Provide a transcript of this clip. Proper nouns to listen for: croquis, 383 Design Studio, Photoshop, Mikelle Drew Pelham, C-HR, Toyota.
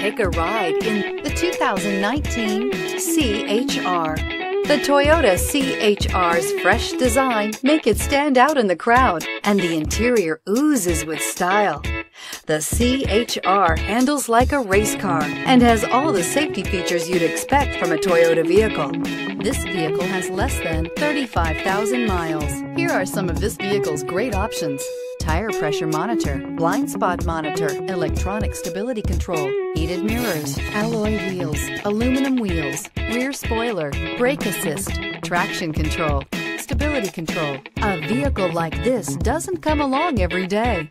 Take a ride in the 2019 C-HR. The Toyota C-HR's fresh design make it stand out in the crowd, and the interior oozes with style. The C-HR handles like a race car and has all the safety features you'd expect from a Toyota vehicle. This vehicle has less than 35,000 miles. Here are some of this vehicle's great options: tire pressure monitor, blind spot monitor, electronic stability control, heated mirrors, alloy wheels, aluminum wheels, rear spoiler, brake assist, traction control, stability control. A vehicle like this doesn't come along every day.